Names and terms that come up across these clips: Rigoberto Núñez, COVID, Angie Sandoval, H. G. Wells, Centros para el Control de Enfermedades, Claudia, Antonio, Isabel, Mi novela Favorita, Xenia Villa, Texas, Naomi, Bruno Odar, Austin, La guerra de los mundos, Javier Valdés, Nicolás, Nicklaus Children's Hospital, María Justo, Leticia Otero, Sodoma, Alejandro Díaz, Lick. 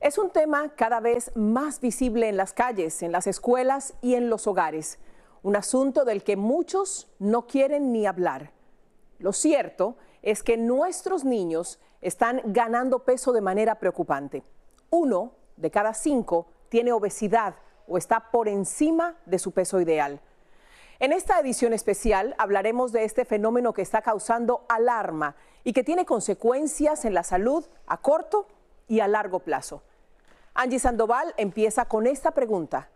Es un tema cada vez más visible en las calles, en las escuelas y en los hogares. Un asunto del que muchos no quieren ni hablar. Lo cierto es que nuestros niños están ganando peso de manera preocupante. 1 de cada 5 tiene obesidad o está por encima de su peso ideal. En esta edición especial hablaremos de este fenómeno que está causando alarma y que tiene consecuencias en la salud a corto y a largo plazo. Angie Sandoval empieza con esta pregunta.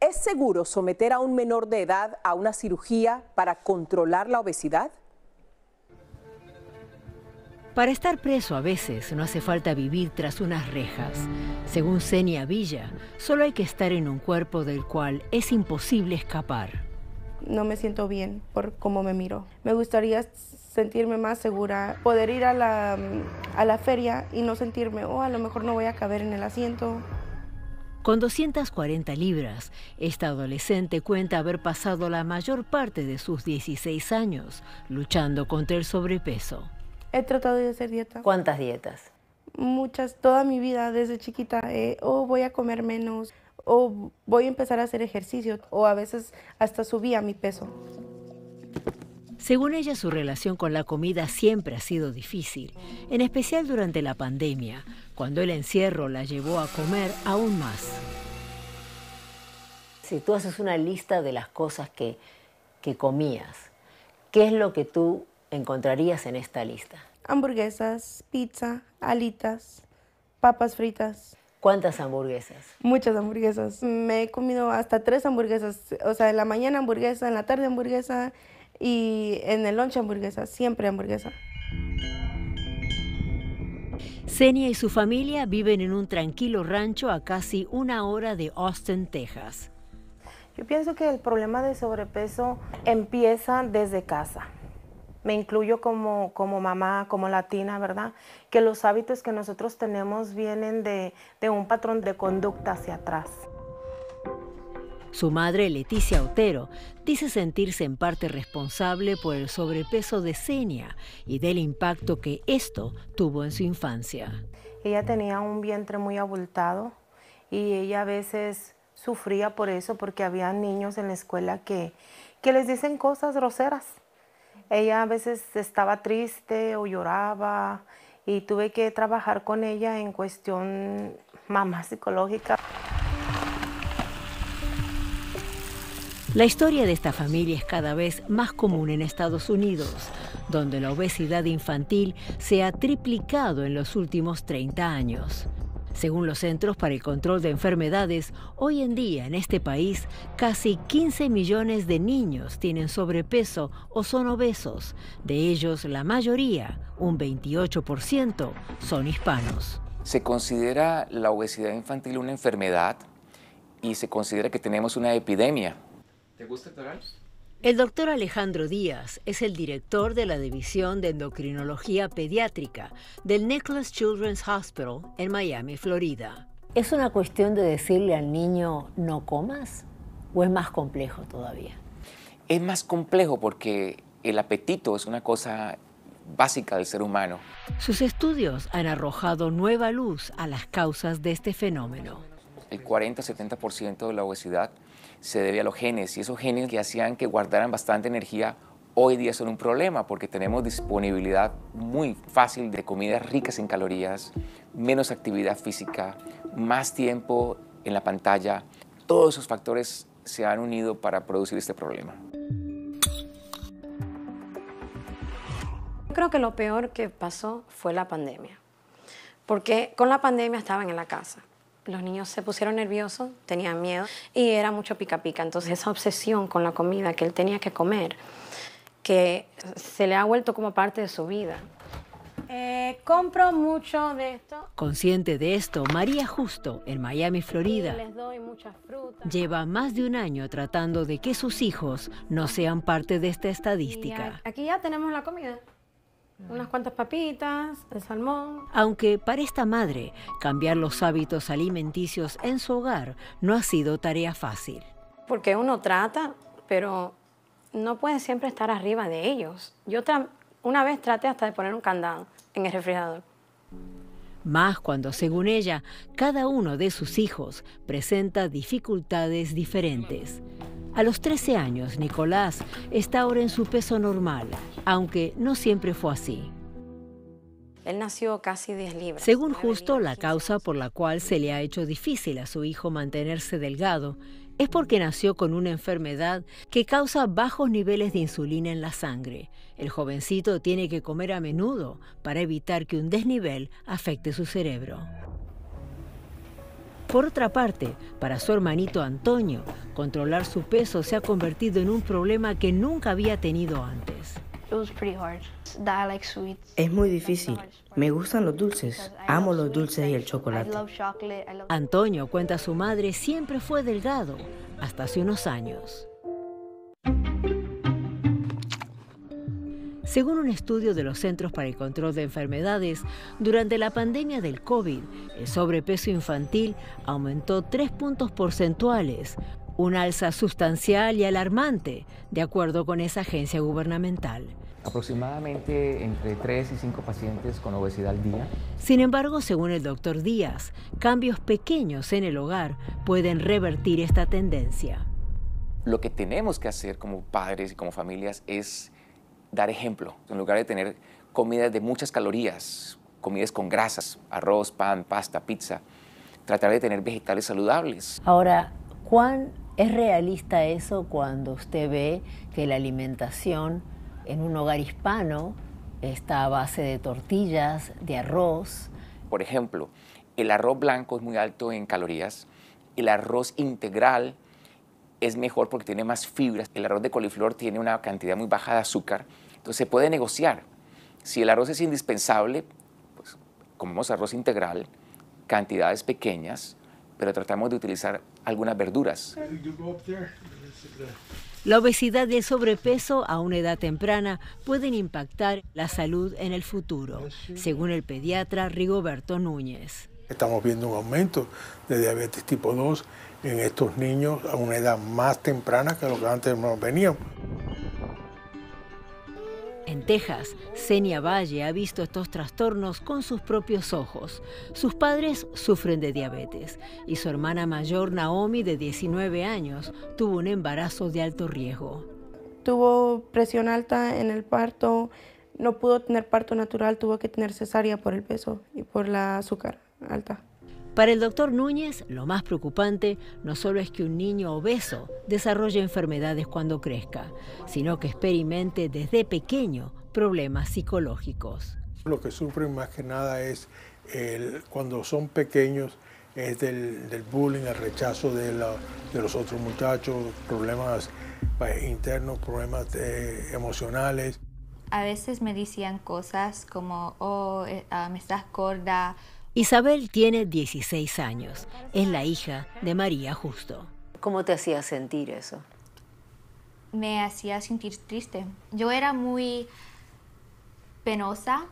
¿Es seguro someter a un menor de edad a una cirugía para controlar la obesidad? Para estar preso a veces no hace falta vivir tras unas rejas. Según Xenia Villa, solo hay que estar en un cuerpo del cual es imposible escapar. No me siento bien por cómo me miro. Me gustaría sentirme más segura, poder ir a la feria y no sentirme, oh, a lo mejor no voy a caber en el asiento. Con 240 libras, esta adolescente cuenta haber pasado la mayor parte de sus 16 años luchando contra el sobrepeso. He tratado de hacer dieta. ¿Cuántas dietas? Muchas, toda mi vida desde chiquita. Voy a comer menos. O voy a empezar a hacer ejercicio, o a veces hasta subía mi peso. Según ella, su relación con la comida siempre ha sido difícil, en especial durante la pandemia, cuando el encierro la llevó a comer aún más. Si tú haces una lista de las cosas que comías, ¿qué es lo que tú encontrarías en esta lista? Hamburguesas, pizza, alitas, papas fritas. ¿Cuántas hamburguesas? Muchas hamburguesas. Me he comido hasta 3 hamburguesas. O sea, en la mañana hamburguesa, en la tarde hamburguesa y en el lunch hamburguesa. Siempre hamburguesa. Xenia y su familia viven en un tranquilo rancho a casi 1 hora de Austin, Texas. Yo pienso que el problema de sobrepeso empieza desde casa. Me incluyo como mamá, como latina, ¿verdad? Que los hábitos que nosotros tenemos vienen de un patrón de conducta hacia atrás. Su madre, Leticia Otero, dice sentirse en parte responsable por el sobrepeso de Xenia y del impacto que esto tuvo en su infancia. Ella tenía un vientre muy abultado y ella a veces sufría por eso porque había niños en la escuela que les dicen cosas groseras. Ella a veces estaba triste o lloraba y tuve que trabajar con ella en cuestión mamá psicológica. La historia de esta familia es cada vez más común en Estados Unidos, donde la obesidad infantil se ha triplicado en los últimos 30 años. Según los Centros para el Control de Enfermedades, hoy en día en este país casi 15 millones de niños tienen sobrepeso o son obesos. De ellos, la mayoría, un 28%, son hispanos. Se considera la obesidad infantil una enfermedad y se considera que tenemos una epidemia. ¿Te gusta Toral? El doctor Alejandro Díaz es el director de la División de Endocrinología Pediátrica del Nicklaus Children's Hospital en Miami, Florida. ¿Es una cuestión de decirle al niño no comas o es más complejo todavía? Es más complejo porque el apetito es una cosa básica del ser humano. Sus estudios han arrojado nueva luz a las causas de este fenómeno. El 40-70% de la obesidad se debe a los genes, y esos genes que hacían que guardaran bastante energía hoy día son un problema porque tenemos disponibilidad muy fácil de comidas ricas en calorías, menos actividad física, más tiempo en la pantalla. Todos esos factores se han unido para producir este problema. Creo que lo peor que pasó fue la pandemia, porque con la pandemia estaban en la casa. Los niños se pusieron nerviosos, tenían miedo y era mucho pica-pica. Entonces esa obsesión con la comida que él tenía que comer, que se le ha vuelto como parte de su vida. Compro mucho de esto. Consciente de esto, María Justo, en Miami, Florida, les doy muchas frutas. Lleva más de 1 año tratando de que sus hijos no sean parte de esta estadística. Aquí ya tenemos la comida. Unas cuantas papitas, el salmón. Aunque para esta madre, cambiar los hábitos alimenticios en su hogar no ha sido tarea fácil. Porque uno trata, pero no puede siempre estar arriba de ellos. Yo una vez traté hasta de poner un candado en el refrigerador. más cuando, según ella, cada uno de sus hijos presenta dificultades diferentes. A los 13 años, Nicolás está ahora en su peso normal, aunque no siempre fue así. Él nació casi 10 libras. Según Justo, la causa por la cual se le ha hecho difícil a su hijo mantenerse delgado es porque nació con una enfermedad que causa bajos niveles de insulina en la sangre. El jovencito tiene que comer a menudo para evitar que un desnivel afecte su cerebro. Por otra parte, para su hermanito Antonio, controlar su peso se ha convertido en un problema que nunca había tenido antes. Es muy difícil. Me gustan los dulces. Amo los dulces y el chocolate. Antonio, cuenta su madre, siempre fue delgado, hasta hace unos años. Según un estudio de los Centros para el Control de Enfermedades, durante la pandemia del COVID, el sobrepeso infantil aumentó 3 puntos porcentuales, una alza sustancial y alarmante, de acuerdo con esa agencia gubernamental. Aproximadamente entre 3 y 5 pacientes con obesidad al día. Sin embargo, según el doctor Díaz, cambios pequeños en el hogar pueden revertir esta tendencia. Lo que tenemos que hacer como padres y como familias es dar ejemplo. En lugar de tener comidas de muchas calorías, comidas con grasas, arroz, pan, pasta, pizza, tratar de tener vegetales saludables. Ahora, ¿cuán es realista eso cuando usted ve que la alimentación en un hogar hispano está a base de tortillas, de arroz? Por ejemplo, el arroz blanco es muy alto en calorías, el arroz integral es mejor porque tiene más fibras. El arroz de coliflor tiene una cantidad muy baja de azúcar, entonces se puede negociar. Si el arroz es indispensable, pues comemos arroz integral, cantidades pequeñas, pero tratamos de utilizar algunas verduras. La obesidad y el sobrepeso a una edad temprana pueden impactar la salud en el futuro, según el pediatra Rigoberto Núñez. Estamos viendo un aumento de diabetes tipo 2 en estos niños a una edad más temprana que lo que antes nos venían. En Texas, Xenia Villa ha visto estos trastornos con sus propios ojos. Sus padres sufren de diabetes y su hermana mayor, Naomi, de 19 años, tuvo un embarazo de alto riesgo. Tuvo presión alta en el parto, no pudo tener parto natural, tuvo que tener cesárea por el peso y por la azúcar alta. Para el doctor Núñez, lo más preocupante no solo es que un niño obeso desarrolle enfermedades cuando crezca, sino que experimente desde pequeño problemas psicológicos. Lo que sufren más que nada es, cuando son pequeños, es del bullying, el rechazo de los otros muchachos, problemas internos, problemas emocionales. A veces me decían cosas como, oh, me estás gorda. Isabel tiene 16 años, es la hija de María Justo. ¿Cómo te hacía sentir eso? Me hacía sentir triste. Yo era muy penosa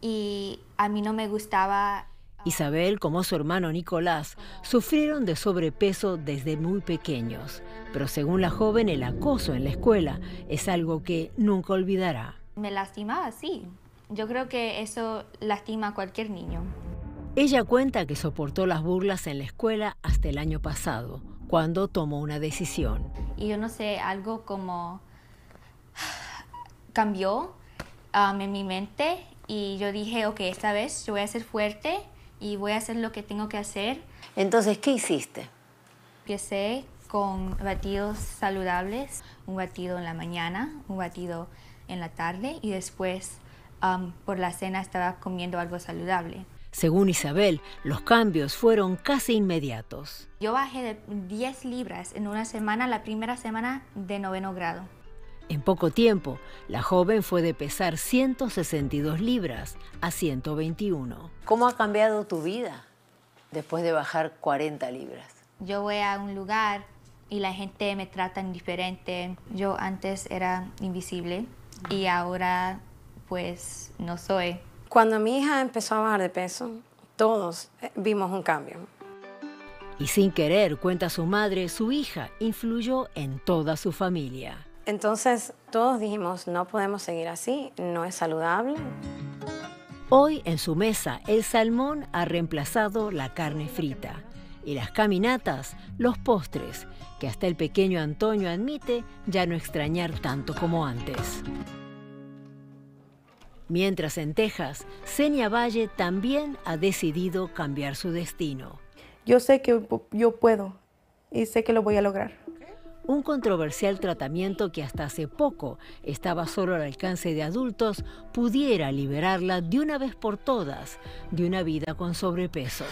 y a mí no me gustaba. Isabel, como su hermano Nicolás, sufrieron de sobrepeso desde muy pequeños. Pero según la joven, el acoso en la escuela es algo que nunca olvidará. Me lastimaba, sí. Yo creo que eso lastima a cualquier niño. Ella cuenta que soportó las burlas en la escuela hasta el año pasado, cuando tomó una decisión. Y yo no sé, algo como cambió en mi mente y yo dije, ok, esta vez yo voy a ser fuerte y voy a hacer lo que tengo que hacer. Entonces, ¿qué hiciste? Empecé con batidos saludables, un batido en la mañana, un batido en la tarde y después por la cena estaba comiendo algo saludable. Según Isabel, los cambios fueron casi inmediatos. Yo bajé de 10 libras en una semana, la primera semana de 9º grado. En poco tiempo, la joven fue de pesar 162 libras a 121. ¿Cómo ha cambiado tu vida después de bajar 40 libras? Yo voy a un lugar y la gente me trata indiferente. Yo antes era invisible y ahora pues no soy. Cuando mi hija empezó a bajar de peso, todos vimos un cambio. Y sin querer, cuenta su madre, su hija influyó en toda su familia. Entonces, todos dijimos, no podemos seguir así, no es saludable. Hoy en su mesa el salmón ha reemplazado la carne frita y las caminatas, los postres, que hasta el pequeño Antonio admite ya no extrañar tanto como antes. Mientras en Texas, Xenia Villa también ha decidido cambiar su destino. Yo sé que yo puedo y sé que lo voy a lograr. Un controversial tratamiento que hasta hace poco estaba solo al alcance de adultos pudiera liberarla de una vez por todas de una vida con sobrepeso.